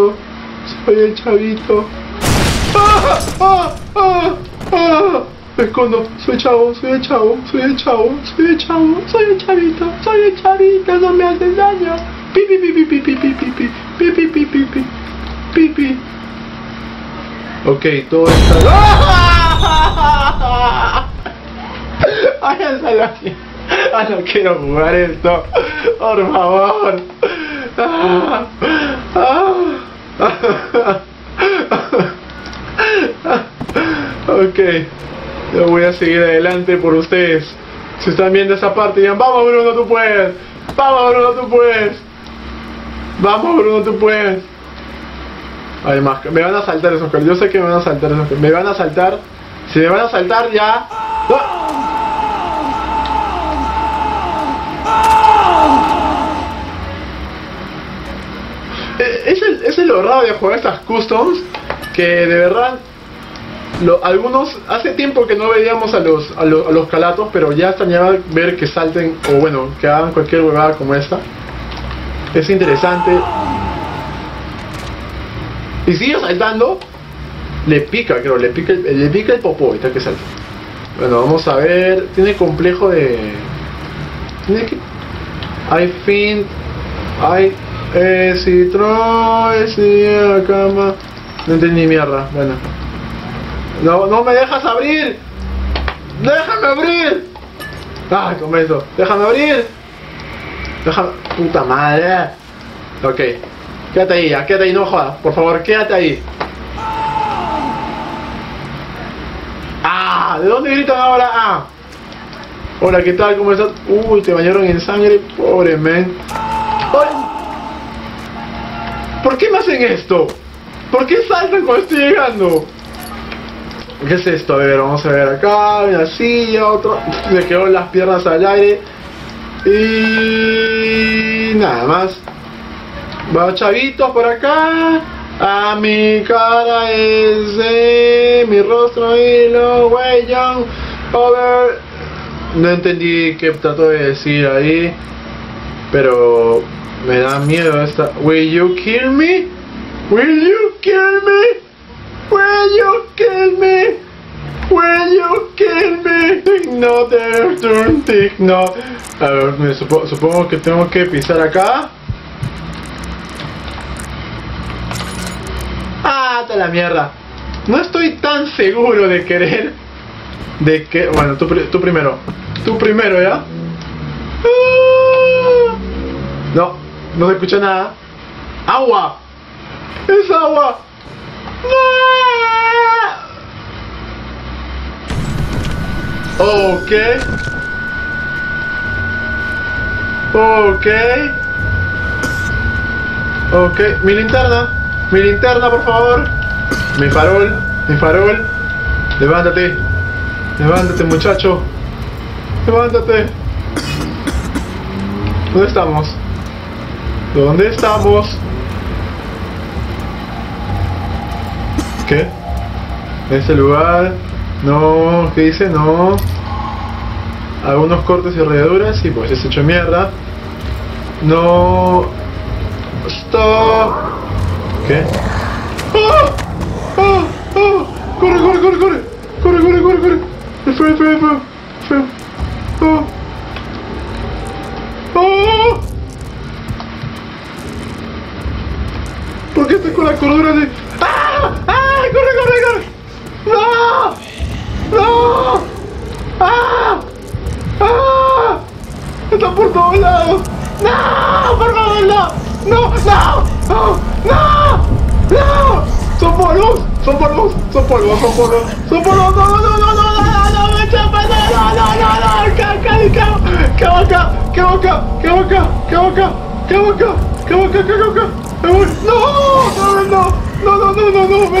Soy el chavito. ¡Ah! ¡Ah! ¡Ah! ¡Ah! Me escondo, soy el chavito, no me haces daño. Pipi, pipi, pipi, pipi, pipi, pipi, pipi, pipi, pipi. Ok, todo está. ¡Ah! Ay, no quiero jugar esto. Por favor. ¡Ah! ¡Ah! Ok, yo voy a seguir adelante por ustedes. Si están viendo esa parte, digan: vamos Bruno, tú puedes. Vamos Bruno, tú puedes. Vamos Bruno, tú puedes. Hay más, me van a saltar esos carros. Yo sé que me van a saltar esos carros. Me van a saltar. Si me van a saltar ya. ¡Ah! Es lo raro de jugar estas customs, que de verdad algunos, hace tiempo que no veíamos a los calatos, pero ya extrañaba ver que salten, o bueno, que hagan cualquier huevada como esta. Es interesante. Y sigue saltando. Le pica, creo, le pica el popó ahorita que salta. Bueno, vamos a ver. Tiene complejo de... Tiene que... si troy, si la cama. No entendí mierda, bueno. No, no me dejas abrir. ¡Déjame abrir! Ah, con eso. ¡Déjame abrir! ¡Déjame! ¡Puta madre! Ok. Quédate ahí, ya, quédate ahí, no jodas. Por favor, quédate ahí. ¡Ah! ¿De dónde gritan ahora? ¡Ah! Hola, ¿qué tal? ¿Cómo estás? Uy, te bañaron en sangre. Pobre men. ¿Por qué me hacen esto? ¿Por qué saltan cuando estoy llegando? ¿Qué es esto? A ver, vamos a ver acá, una silla, otro. Me quedó las piernas al aire. Y nada más. Va chavitos por acá. A mi cara es mi rostro y los huellos. Over. No entendí qué trató de decir ahí. Pero... me da miedo esta. Will you kill me? Will you kill me? Will you kill me? Will you kill me? Digno, digno. A ver, supongo que tengo que pisar acá. Ah, te la mierda. No estoy tan seguro de querer. De que... Bueno, tú primero. Tú primero, ¿ya? No. No se escucha nada. ¡Agua! ¡Es agua! ¡No! Ok. Ok. Ok. Mi linterna. Mi linterna, por favor. Mi farol. Mi farol. Levántate. Levántate, muchacho. Levántate. ¿Dónde estamos? ¿Dónde estamos? ¿Qué? ¿En este lugar? No, ¿qué dice? No. Algunos cortes y rayaduras y pues es hecho mierda. No. Stop. ¿Qué? ¡Ah! ¡Ah! ¡Ah! ¡Corre, corre, corre, corre! ¡Corre, corre, corre, corre! ¡El frame, frame, frame! ¡Frame! ¡Oh! ¡Oh! ¿Por qué estoy con la cordura de...? ¡Ah! ¡Ah! ¡Corre, corre, corre! ¡No! ¡No! ¡Ah! ¡Ah! ¡Está por todos lados! ¡No! ¡Por todos lados! ¡No! ¡No! ¡No! ¡No! ¡No! ¡Son polvos! ¡Son polvos! ¡Son polvos! ¡Son polvos! ¡Son polvos! ¡No, no, no, no, no, no, no, no! ¡Me chapas! ¡No, no, no, no! ¡Qué boca! ¡No! ¡No, no, no, no, no, no! ¡Me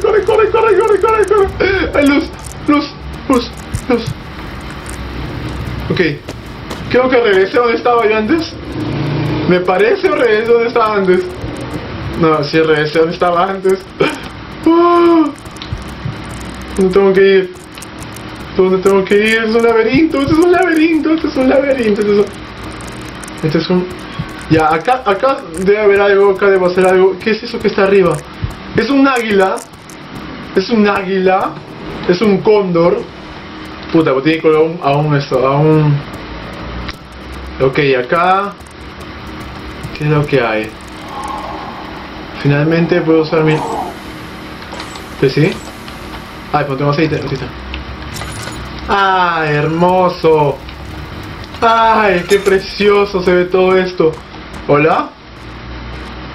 corre, corre, corre, corre, corre, corre! ¡Luz! ¡Luz! Creo que regresé donde estaba yo antes. Me parece o regresé donde estaba antes. No, sí regresé donde estaba antes. No tengo que ir. ¿Dónde tengo que ir? Es un laberinto, esto es un laberinto, esto es un laberinto. Este es un... Ya, acá debe haber algo, acá debo hacer algo. ¿Qué es eso que está arriba? Es un águila. Es un águila. Es un cóndor. Puta, pues tiene color aún esto, aún... Ok, acá... ¿Qué es lo que hay? Finalmente puedo usar mi... ¿Qué sí? Ay, pues tengo aceite, aceite. ¡Ah, hermoso! ¡Ay, qué precioso se ve todo esto! ¿Hola?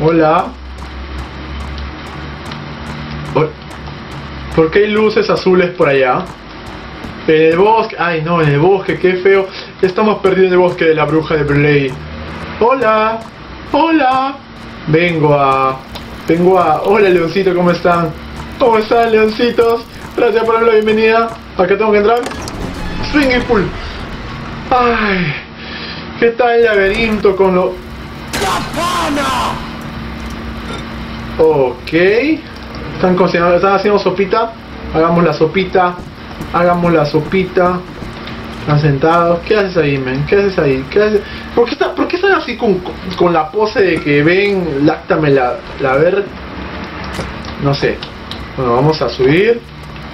¿Hola? ¿Por qué hay luces azules por allá? En el bosque... ¡Ay, no! En el bosque, qué feo. Estamos perdidos en el bosque de la bruja de Blair. ¡Hola! ¡Hola! Vengo a... ¡Hola, leoncito! ¿Cómo están? ¿Cómo están, leoncitos? Gracias por darme la bienvenida. Acá tengo que entrar. Swinging pool. Ay, ¿qué tal el laberinto con lo... Ok. Están cocinando, están haciendo sopita. Hagamos la sopita. Hagamos la sopita. Están sentados. ¿Qué haces ahí, men? ¿Qué haces ahí? ¿Qué haces? ¿Por qué están así con la pose de que ven, láctame la ver? No sé. Bueno, vamos a subir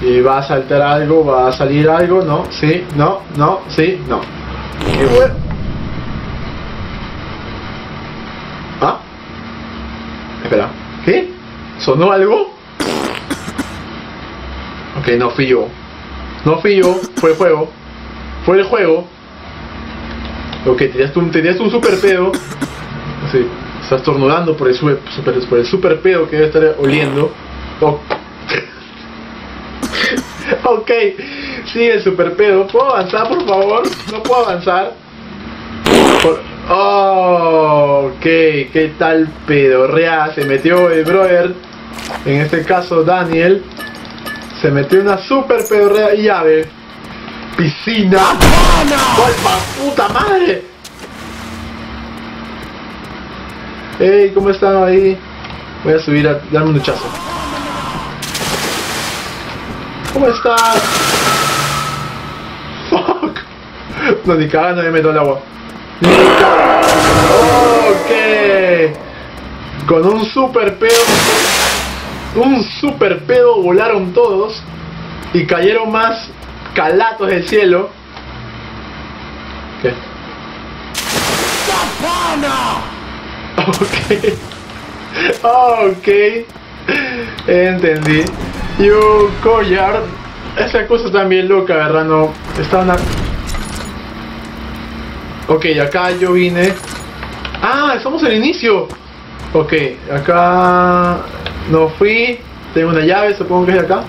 y va a saltar algo, va a salir algo, no, sí, no, no, sí, no. Qué bueno. ¿Ah? Espera, ¿qué? ¿Sonó algo? Ok, no fui yo. No fui yo, fue el juego. Fue el juego. Ok, tenías un super pedo. Sí, estás estornudando por el super pedo que debe estar oliendo. Oh. Ok, sí, el super pedo. ¿Puedo avanzar, por favor? No puedo avanzar. Oh, ok, qué tal pedorrea. Se metió el brother. En este caso, Daniel. Se metió una super pedorrea. Llave. Piscina. ¡Oh, puta madre! Ey, ¿cómo están ahí? Voy a subir a darme un duchazo. ¿Cómo estás? Fuck. No, ni caga, no me meto al agua. Ni caga. Ok. Con un super pedo. Un super pedo volaron todos. Y cayeron más calatos del cielo. ¿Qué? Okay. Ok. Entendí. Yo collar. Esa cosa también loca, ¿verdad? No. Está una... Ok, acá yo vine. Ah, estamos al inicio. Ok, acá no fui. Tengo una llave, supongo que es de acá.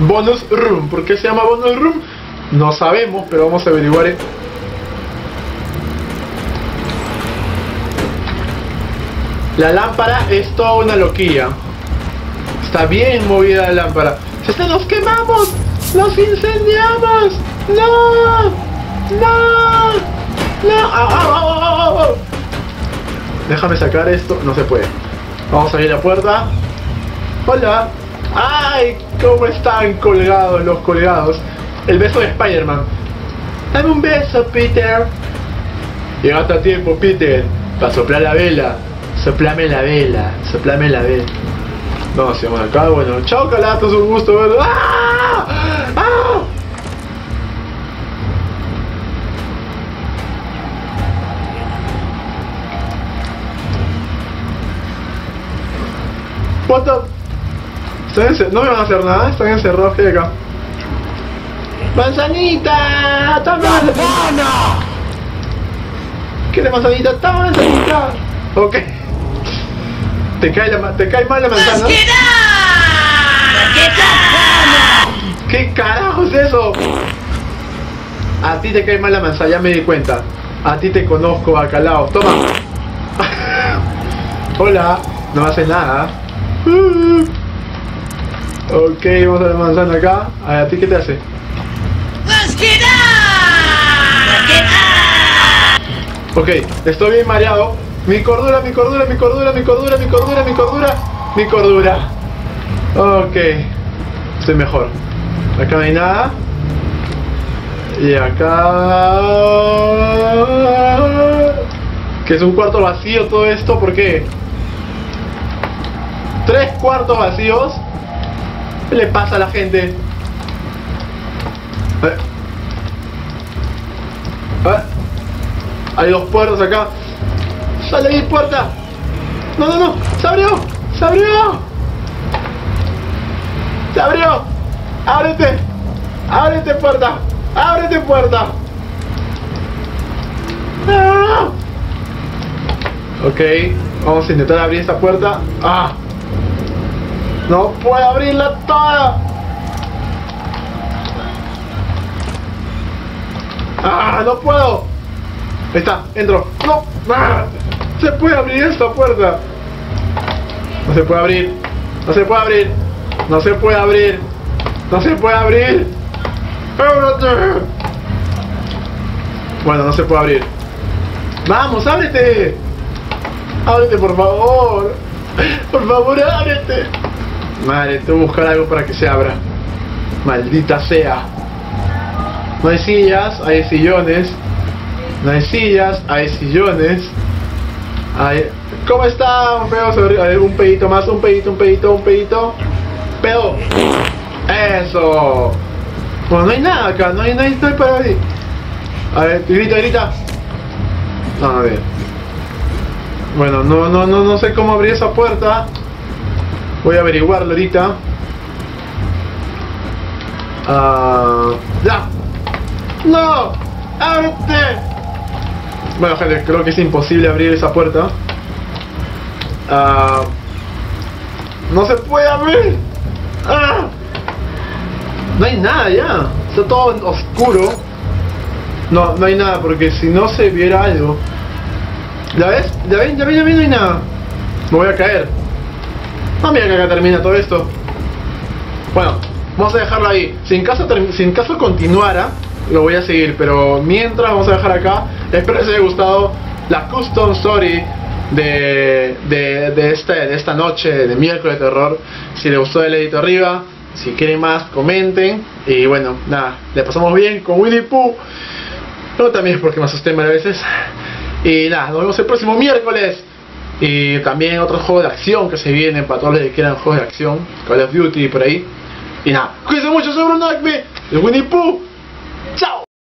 Bonus room. ¿Por qué se llama bonus room? No sabemos, pero vamos a averiguar. La lámpara es toda una loquilla. Está bien movida la lámpara. ¡Se nos quemamos! ¡Nos incendiamos! ¡No! ¡No! ¡No! ¡Oh! Déjame sacar esto. No se puede. Vamos a abrir la puerta. ¡Hola! ¡Ay! ¿Cómo están colgados los colgados? El beso de Spider-Man. ¡Dame un beso, Peter! Llegaste a tiempo, Peter. Para soplar la vela. Soplame la vela. Soplame la vela. No, si vamos acá, bueno, chao calatos, un gusto verlo. ¡Ah! ¡Ah! What the... No me van a hacer nada, están encerrados que acá. ¡Manzanita! ¡Toma manzanita! ¿Quieres manzanita? ¡Toma manzanita! Ok. Te cae mal la manzana. ¿Qué carajo es eso? A ti te cae mal la manzana, ya me di cuenta. A ti te conozco, bacalao. Toma. Hola. No hace nada. Ok, vamos a la manzana acá. ¿A ti qué te hace? Ok, estoy bien mareado. Mi cordura. Ok, estoy mejor. Acá no hay nada. Y acá... que es un cuarto vacío todo esto, ¿por qué? 3 cuartos vacíos. ¿Qué le pasa a la gente? Hay 2 puertas acá. ¡Sale mi puerta! ¡No, no, no! ¡Se abrió! ¡Se abrió! ¡Se abrió! ¡Ábrete! ¡Ábrete puerta! ¡Ábrete puerta! ¡Ah! Ok, vamos a intentar abrir esta puerta. ¡Ah! ¡No puedo abrirla toda! ¡Ah! ¡No puedo! Ahí está, entro. ¡No! ¡Ah! ¡Se puede abrir esta puerta! No se puede abrir. No se puede abrir. No se puede abrir. No se puede abrir. Bueno, no se puede abrir. ¡Vamos, ábrete! ¡Ábrete, por favor! ¡Por favor, ábrete! Madre, tengo que buscar algo para que se abra. Maldita sea. No hay sillas, hay sillones. No hay sillas, hay sillones. Hay... ¿Cómo está? Un pedo sobre... A ver, un pedito más, un pedito. ¡Pedo! ¡Eso! Bueno, no hay nada acá, no hay para ahí. A ver, grita. No, a ver. Bueno, no sé cómo abrir esa puerta. Voy a averiguarlo ahorita. ¡Ya! ¡No! ¡Ábrete! Bueno, gente, creo que es imposible abrir esa puerta. ¡No se puede abrir! ¡Ah! No hay nada ya. Está todo oscuro. No hay nada, porque si no se viera algo. ¿Ya ves? ¿Ya ven? No hay nada. Me voy a caer. Ah, mira que acá termina todo esto. Bueno, vamos a dejarlo ahí. Si en caso continuara, lo voy a seguir. Pero mientras, vamos a dejar acá. Espero que les haya gustado la Custom Story de esta noche de miércoles de terror. Si les gustó, denle dedito arriba. Si quieren más, comenten. Y bueno, nada, le pasamos bien con Winnie Pooh. Pero también es porque me asusté varias veces. Y nada, nos vemos el próximo miércoles. Y también otros juegos de acción que se vienen para todos los que quieran juegos de acción. Call of Duty por ahí. Y nada, cuídense mucho, soy Brunoacme, el Winnie Pooh.